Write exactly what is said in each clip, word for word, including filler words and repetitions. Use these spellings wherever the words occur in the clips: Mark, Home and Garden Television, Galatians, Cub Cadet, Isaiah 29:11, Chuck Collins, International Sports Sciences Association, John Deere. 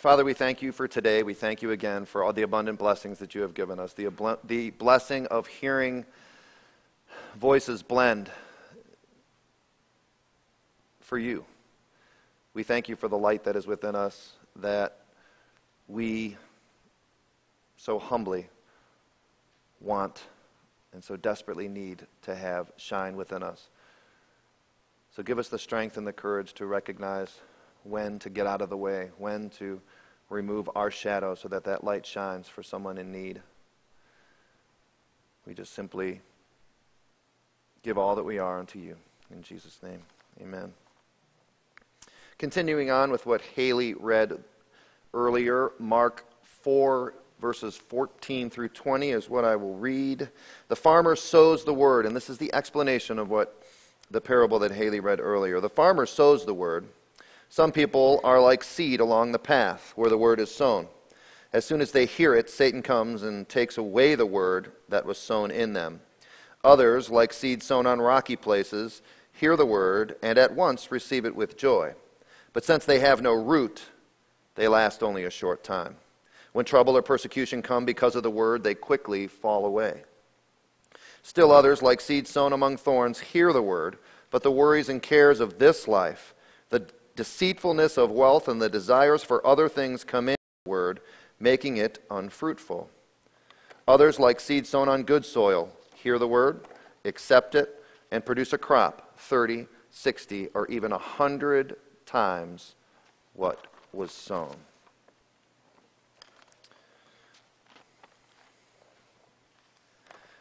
Father, we thank you for today. We thank you again for all the abundant blessings that you have given us. The, abl- the blessing of hearing voices blend for you. We thank you for the light that is within us, that we so humbly want and so desperately need to have shine within us. So give us the strength and the courage to recognize when to get out of the way, when to remove our shadow so that that light shines for someone in need. We just simply give all that we are unto you. In Jesus' name, amen. Continuing on with what Haley read earlier, Mark four, verses fourteen through twenty is what I will read. The farmer sows the word, and this is the explanation of what the parable that Haley read earlier. The farmer sows the word. Some people are like seed along the path where the word is sown. As soon as they hear it, Satan comes and takes away the word that was sown in them. Others, like seed sown on rocky places, hear the word and at once receive it with joy. But since they have no root, they last only a short time. When trouble or persecution come because of the word, they quickly fall away. Still others, like seed sown among thorns, hear the word, but the worries and cares of this life, the deceitfulness of wealth, and the desires for other things come into the word, making it unfruitful. Others, like seed sown on good soil, hear the word, accept it, and produce a crop thirty, sixty, or even one hundred times what was sown.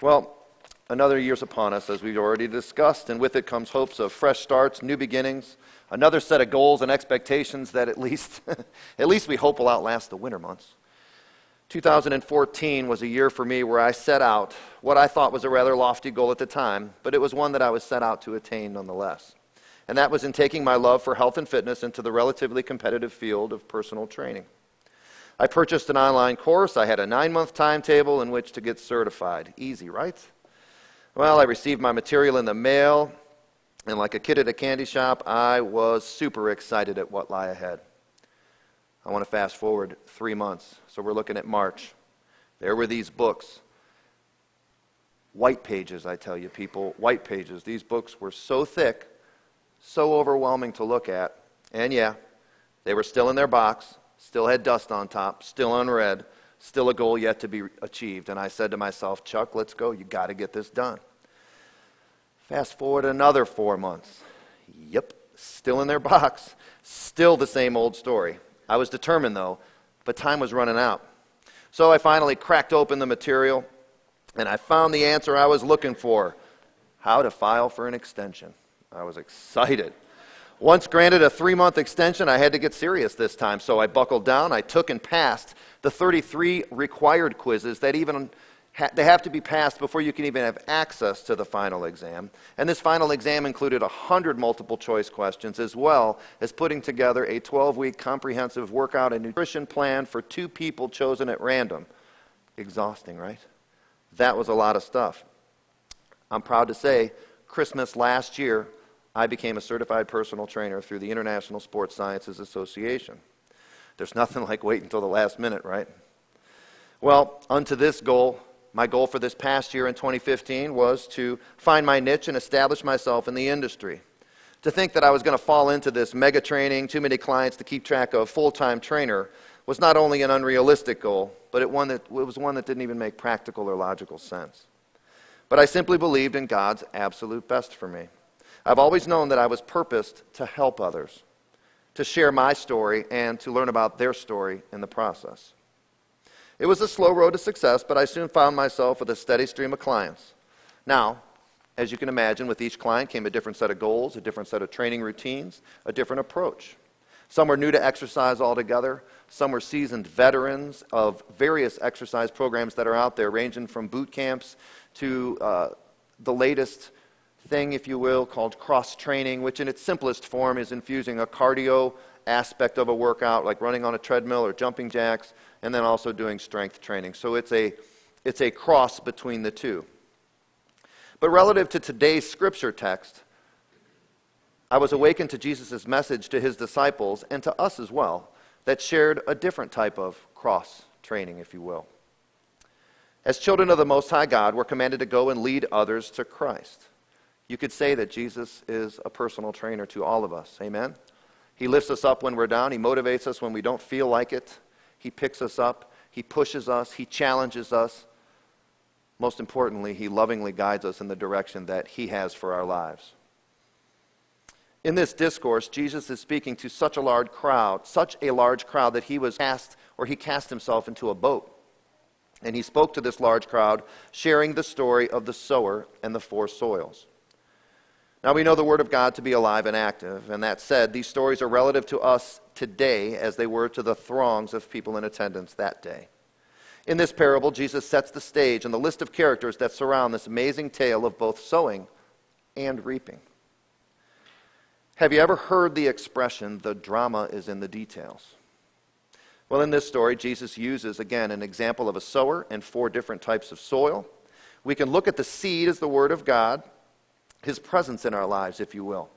Well, another year's upon us, as we've already discussed, and with it comes hopes of fresh starts, new beginnings, another set of goals and expectations that at least, at least we hope will outlast the winter months. two thousand fourteen was a year for me where I set out what I thought was a rather lofty goal at the time, but it was one that I was set out to attain nonetheless. And that was in taking my love for health and fitness into the relatively competitive field of personal training. I purchased an online course. I had a nine-month timetable in which to get certified. Easy, right? Well, I received my material in the mail, and like a kid at a candy shop, I was super excited at what lay ahead. I want to fast forward three months, so we're looking at March. There were these books. White pages, I tell you, people, white pages. These books were so thick, so overwhelming to look at, and yeah, they were still in their box, still had dust on top, still unread, still a goal yet to be achieved, and I said to myself, Chuck, let's go, you got to get this done. Fast forward another four months. Yep, still in their box, still the same old story. I was determined, though, but time was running out. So I finally cracked open the material, and I found the answer I was looking for, how to file for an extension. I was excited. Once granted a three-month extension, I had to get serious this time, so I buckled down. I took and passed the thirty-three required quizzes that even ha- they have to be passed before you can even have access to the final exam. And this final exam included one hundred multiple-choice questions, as well as putting together a twelve-week comprehensive workout and nutrition plan for two people chosen at random. Exhausting, right? That was a lot of stuff. I'm proud to say, Christmas last year, I became a certified personal trainer through the International Sports Sciences Association. There's nothing like waiting until the last minute, right? Well, unto this goal, my goal for this past year in twenty fifteen was to find my niche and establish myself in the industry. To think that I was going to fall into this mega training, too many clients to keep track of, full-time trainer was not only an unrealistic goal, but it, one that, it was one that didn't even make practical or logical sense. But I simply believed in God's absolute best for me. I've always known that I was purposed to help others, to share my story, and to learn about their story in the process. It was a slow road to success, but I soon found myself with a steady stream of clients. Now, as you can imagine, with each client came a different set of goals, a different set of training routines, a different approach. Some were new to exercise altogether. Some were seasoned veterans of various exercise programs that are out there, ranging from boot camps to uh, the latest thing, if you will, called cross-training, which in its simplest form is infusing a cardio aspect of a workout, like running on a treadmill or jumping jacks, and then also doing strength training. So it's a, it's a cross between the two. But relative to today's scripture text, I was awakened to Jesus' message to his disciples and to us as well, that shared a different type of cross training, if you will. As children of the Most High God, we're commanded to go and lead others to Christ. You could say that Jesus is a personal trainer to all of us. Amen? He lifts us up when we're down. He motivates us when we don't feel like it. He picks us up. He pushes us. He challenges us. Most importantly, he lovingly guides us in the direction that he has for our lives. In this discourse, Jesus is speaking to such a large crowd, such a large crowd that he was cast, or he cast himself into a boat. And he spoke to this large crowd, sharing the story of the sower and the four soils. Now we know the Word of God to be alive and active, and that said, these stories are relative to us today as they were to the throngs of people in attendance that day. In this parable, Jesus sets the stage and the list of characters that surround this amazing tale of both sowing and reaping. Have you ever heard the expression, the drama is in the details? Well, in this story, Jesus uses, again, an example of a sower and four different types of soil. We can look at the seed as the Word of God, his presence in our lives, if you will.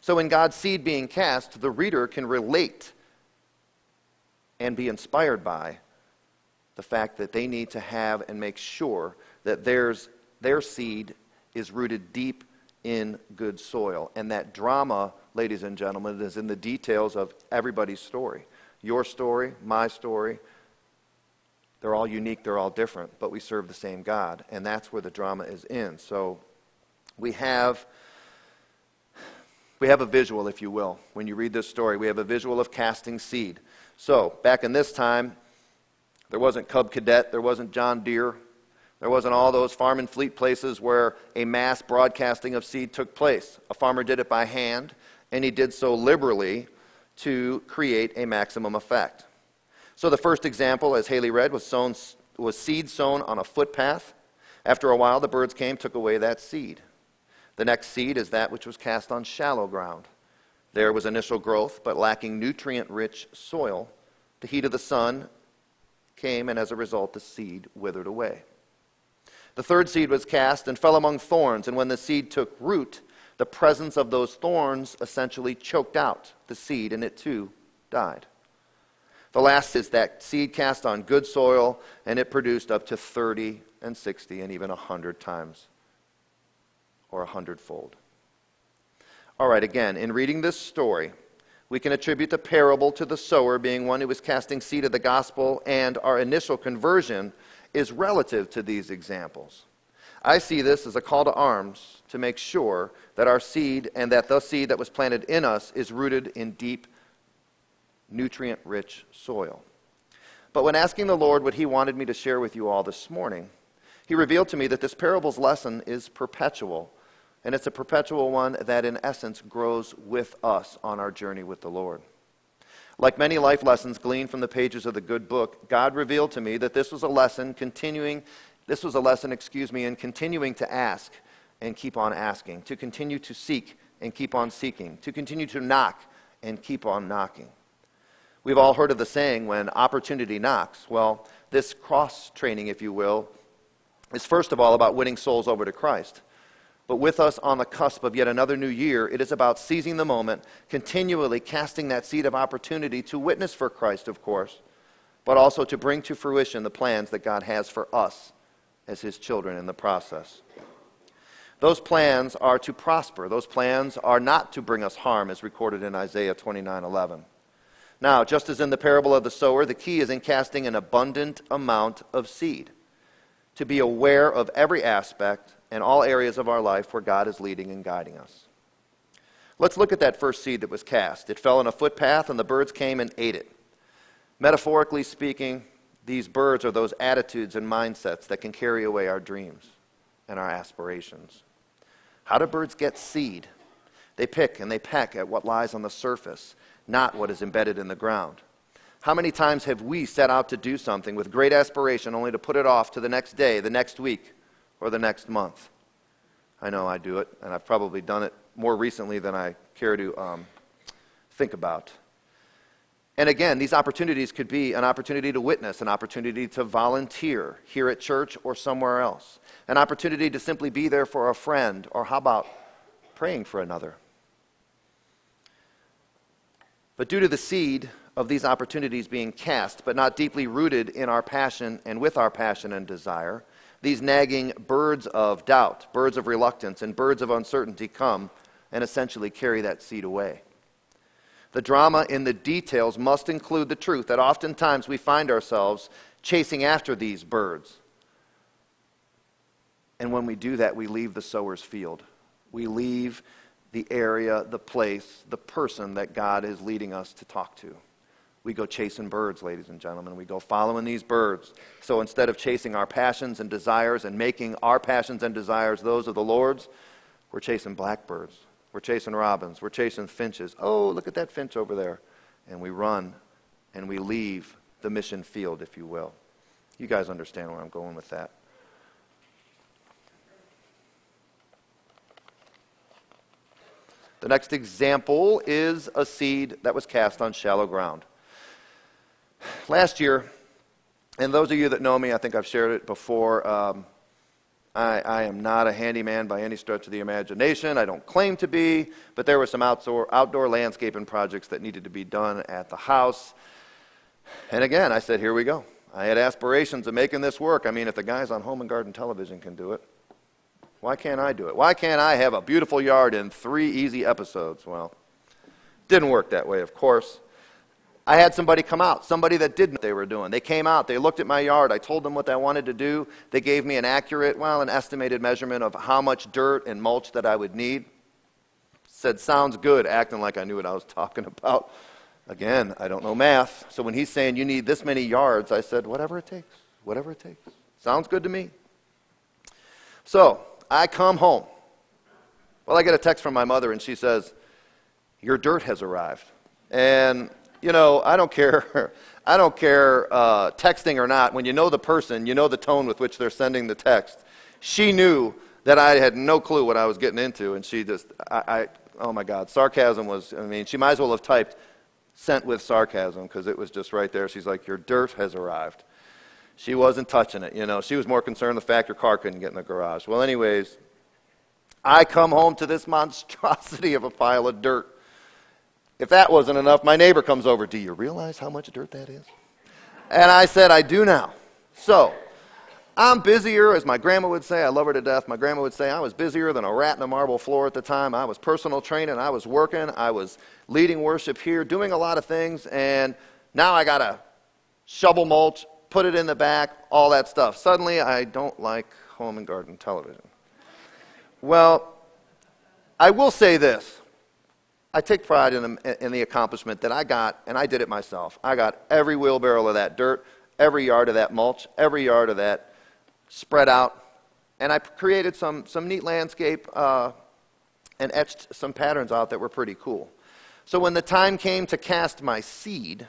So in God's seed being cast, the reader can relate and be inspired by the fact that they need to have and make sure that theirs, their seed is rooted deep in good soil. And that drama, ladies and gentlemen, is in the details of everybody's story. Your story, my story, they're all unique, they're all different, but we serve the same God. And that's where the drama is in. So we have, we have a visual, if you will. When you read this story, we have a visual of casting seed. So back in this time, there wasn't Cub Cadet, there wasn't John Deere, there wasn't all those farm and fleet places where a mass broadcasting of seed took place. A farmer did it by hand, and he did so liberally to create a maximum effect. So the first example, as Haley read, was, sown, was seed sown on a footpath. After a while, the birds came, took away that seed. The next seed is that which was cast on shallow ground. There was initial growth, but lacking nutrient-rich soil. The heat of the sun came, and as a result, the seed withered away. The third seed was cast and fell among thorns, and when the seed took root, the presence of those thorns essentially choked out the seed, and it too died. The last is that seed cast on good soil, and it produced up to thirty and sixty and even one hundred times, or a hundredfold. All right, again, in reading this story, we can attribute the parable to the sower being one who was casting seed of the gospel, and our initial conversion is relative to these examples. I see this as a call to arms to make sure that our seed and that the seed that was planted in us is rooted in deep, nutrient-rich soil. But when asking the Lord what he wanted me to share with you all this morning, he revealed to me that this parable's lesson is perpetual. And it's a perpetual one that, in essence, grows with us on our journey with the Lord. Like many life lessons gleaned from the pages of the good book, God revealed to me that this was a lesson continuing, this was a lesson, excuse me, in continuing to ask and keep on asking, to continue to seek and keep on seeking, to continue to knock and keep on knocking. We've all heard of the saying, when opportunity knocks. Well, this cross-training, if you will, is first of all about winning souls over to Christ. But with us on the cusp of yet another new year, it is about seizing the moment, continually casting that seed of opportunity to witness for Christ, of course, but also to bring to fruition the plans that God has for us as his children in the process. Those plans are to prosper. Those plans are not to bring us harm, as recorded in Isaiah twenty-nine eleven. Now, just as in the parable of the sower, the key is in casting an abundant amount of seed, to be aware of every aspect and all areas of our life where God is leading and guiding us. Let's look at that first seed that was cast. It fell on a footpath, and the birds came and ate it. Metaphorically speaking, these birds are those attitudes and mindsets that can carry away our dreams and our aspirations. How do birds get seed? They pick and they peck at what lies on the surface, not what is embedded in the ground. How many times have we set out to do something with great aspiration only to put it off to the next day, the next week, or the next month? I know I do it, and I've probably done it more recently than I care to um, think about. And again, these opportunities could be an opportunity to witness, an opportunity to volunteer here at church or somewhere else, an opportunity to simply be there for a friend, or how about praying for another? But due to the seed of these opportunities being cast, but not deeply rooted in our passion and with our passion and desire, these nagging birds of doubt, birds of reluctance, and birds of uncertainty come and essentially carry that seed away. The drama in the details must include the truth that oftentimes we find ourselves chasing after these birds. And when we do that, we leave the sower's field. We leave the area, the place, the person that God is leading us to talk to. We go chasing birds, ladies and gentlemen. We go following these birds. So instead of chasing our passions and desires and making our passions and desires those of the Lord's, we're chasing blackbirds. We're chasing robins. We're chasing finches. Oh, look at that finch over there. And we run and we leave the mission field, if you will. You guys understand where I'm going with that. The next example is a seed that was cast on shallow ground. Last year, and those of you that know me, I think I've shared it before, um, I, I am not a handyman by any stretch of the imagination. I don't claim to be, but there were some outdoor, outdoor landscaping projects that needed to be done at the house. And again, I said, here we go. I had aspirations of making this work. I mean, if the guys on Home and Garden Television can do it, why can't I do it? Why can't I have a beautiful yard in three easy episodes? Well, didn't work that way, of course. I had somebody come out, somebody that didn't know what they were doing. They came out, they looked at my yard, I told them what I wanted to do. They gave me an accurate, well, an estimated measurement of how much dirt and mulch that I would need. Said, sounds good, acting like I knew what I was talking about. Again, I don't know math. So when he's saying you need this many yards, I said, whatever it takes, whatever it takes. Sounds good to me. So I come home. Well, I get a text from my mother, and she says, your dirt has arrived. And, you know, I don't care, I don't care uh, texting or not. When you know the person, you know the tone with which they're sending the text. She knew that I had no clue what I was getting into, and she just, I, I oh my God, sarcasm was, I mean, she might as well have typed, sent with sarcasm, because it was just right there. She's like, your dirt has arrived. She wasn't touching it, you know. She was more concerned the fact your car couldn't get in the garage. Well, anyways, I come home to this monstrosity of a pile of dirt. If that wasn't enough, my neighbor comes over. Do you realize how much dirt that is? And I said, I do now. So I'm busier, as my grandma would say. I love her to death. My grandma would say I was busier than a rat in a marble floor at the time. I was personal training. I was working. I was leading worship here, doing a lot of things. And now I got to shovel mulch, put it in the back, all that stuff. Suddenly, I don't like Home and Garden Television. Well, I will say this. I take pride in the, in the accomplishment that I got, and I did it myself. I got every wheelbarrow of that dirt, every yard of that mulch, every yard of that spread out, and I created some, some neat landscape uh, and etched some patterns out that were pretty cool. So when the time came to cast my seed,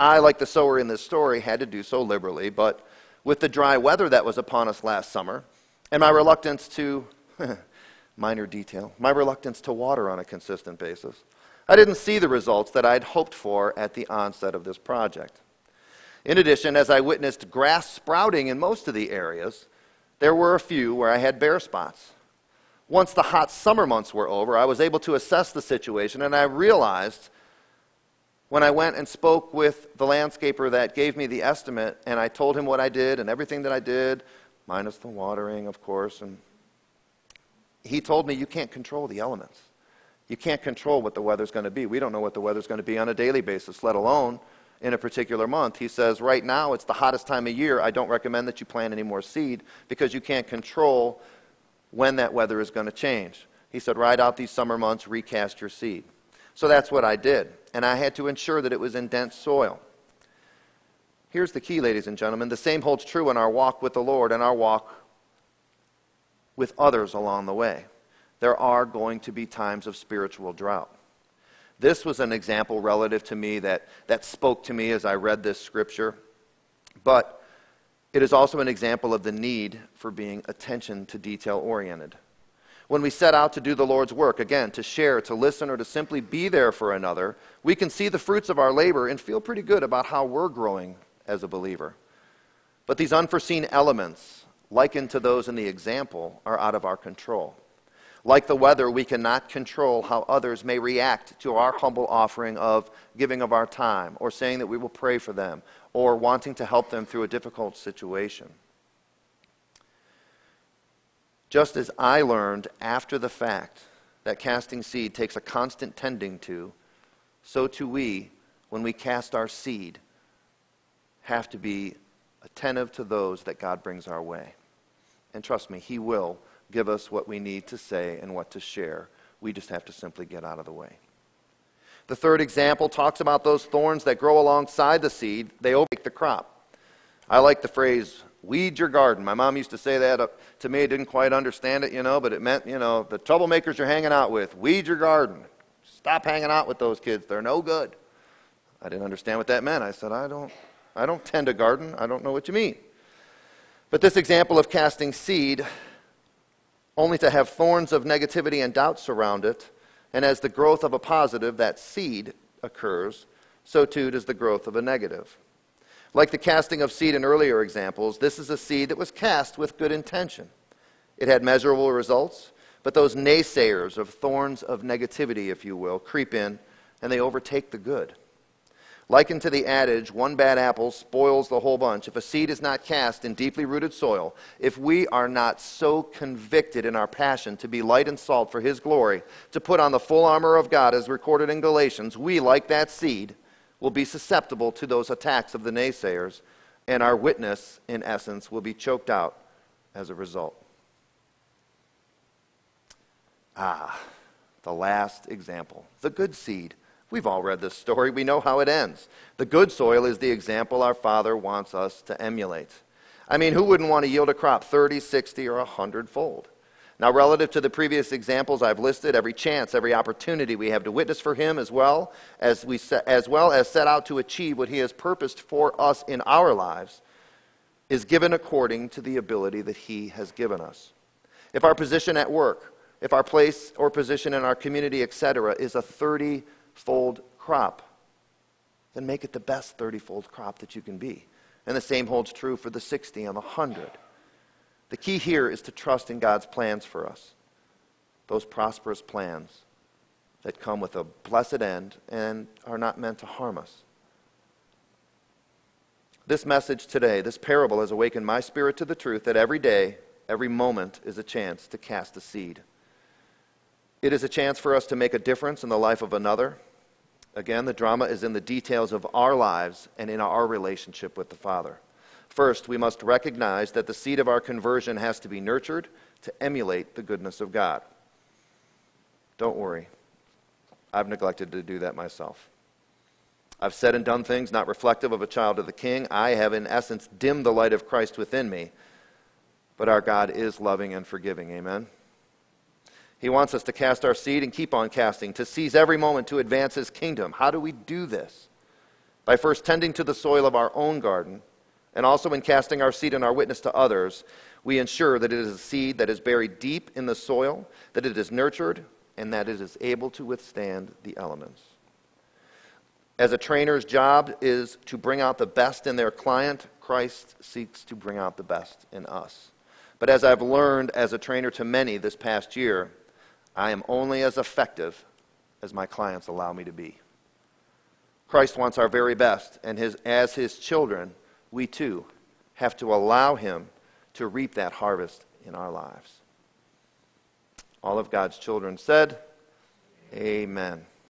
I, like the sower in this story, had to do so liberally, but with the dry weather that was upon us last summer, and my reluctance to, minor detail, my reluctance to water on a consistent basis, I didn't see the results that I'd hoped for at the onset of this project. In addition, as I witnessed grass sprouting in most of the areas, there were a few where I had bare spots. Once the hot summer months were over, I was able to assess the situation, and I realized when I went and spoke with the landscaper that gave me the estimate, and I told him what I did and everything that I did, minus the watering, of course, and he told me, you can't control the elements. You can't control what the weather's going to be. We don't know what the weather's going to be on a daily basis, let alone in a particular month. He says, right now it's the hottest time of year. I don't recommend that you plant any more seed because you can't control when that weather is going to change. He said, ride out these summer months, recast your seed. So that's what I did, and I had to ensure that it was in dense soil. Here's the key, ladies and gentlemen. The same holds true in our walk with the Lord and our walk with others along the way. There are going to be times of spiritual drought. This was an example relative to me that, that spoke to me as I read this scripture, but it is also an example of the need for being attention to detail oriented. When we set out to do the Lord's work, again, to share, to listen, or to simply be there for another, we can see the fruits of our labor and feel pretty good about how we're growing as a believer. But these unforeseen elements, likened to those in the example, are out of our control. Like the weather, we cannot control how others may react to our humble offering of giving of our time, or saying that we will pray for them, or wanting to help them through a difficult situation. Just as I learned after the fact that casting seed takes a constant tending to, so too we, when we cast our seed, have to be attentive to those that God brings our way. And trust me, He will give us what we need to say and what to share. We just have to simply get out of the way. The third example talks about those thorns that grow alongside the seed. They overtake the crop. I like the phrase, weed your garden. My mom used to say that uh, to me. I didn't quite understand it, you know, but it meant, you know, the troublemakers you're hanging out with, weed your garden. Stop hanging out with those kids. They're no good. I didn't understand what that meant. I said, I don't, I don't tend a garden. I don't know what you mean. But this example of casting seed, only to have thorns of negativity and doubt surround it, and as the growth of a positive, that seed, occurs, so too does the growth of a negative. Like the casting of seed in earlier examples, this is a seed that was cast with good intention. It had measurable results, but those naysayers of thorns of negativity, if you will, creep in, and they overtake the good. Likened to the adage, one bad apple spoils the whole bunch. If a seed is not cast in deeply rooted soil, if we are not so convicted in our passion to be light and salt for His glory, to put on the full armor of God as recorded in Galatians, we, like that seed, will be susceptible to those attacks of the naysayers, and our witness, in essence, will be choked out as a result. Ah, the last example, the good seed. We've all read this story. We know how it ends. The good soil is the example our Father wants us to emulate. I mean, who wouldn't want to yield a crop thirty, sixty, or one hundred fold? Now, relative to the previous examples I've listed, every chance, every opportunity we have to witness for Him, as well as, we se- as, well as set out to achieve what He has purposed for us in our lives, is given according to the ability that He has given us. If our position at work, if our place or position in our community, et cetera, is a thirty-fold crop, then make it the best thirty-fold crop that you can be. And the same holds true for the sixty and the one hundred. The key here is to trust in God's plans for us, those prosperous plans that come with a blessed end and are not meant to harm us. This message today, this parable, has awakened my spirit to the truth that every day, every moment is a chance to cast a seed. It is a chance for us to make a difference in the life of another. Again, the drama is in the details of our lives and in our relationship with the Father. First, we must recognize that the seed of our conversion has to be nurtured to emulate the goodness of God. Don't worry, I've neglected to do that myself. I've said and done things not reflective of a child of the King. I have, in essence, dimmed the light of Christ within me. But our God is loving and forgiving, amen? He wants us to cast our seed and keep on casting, to seize every moment to advance His kingdom. How do we do this? By first tending to the soil of our own garden, and also in casting our seed and our witness to others, we ensure that it is a seed that is buried deep in the soil, that it is nurtured, and that it is able to withstand the elements. As a trainer's job is to bring out the best in their client, Christ seeks to bring out the best in us. But as I've learned as a trainer to many this past year, I am only as effective as my clients allow me to be. Christ wants our very best, and his, as His children, we too have to allow Him to reap that harvest in our lives. All of God's children said, amen. Amen.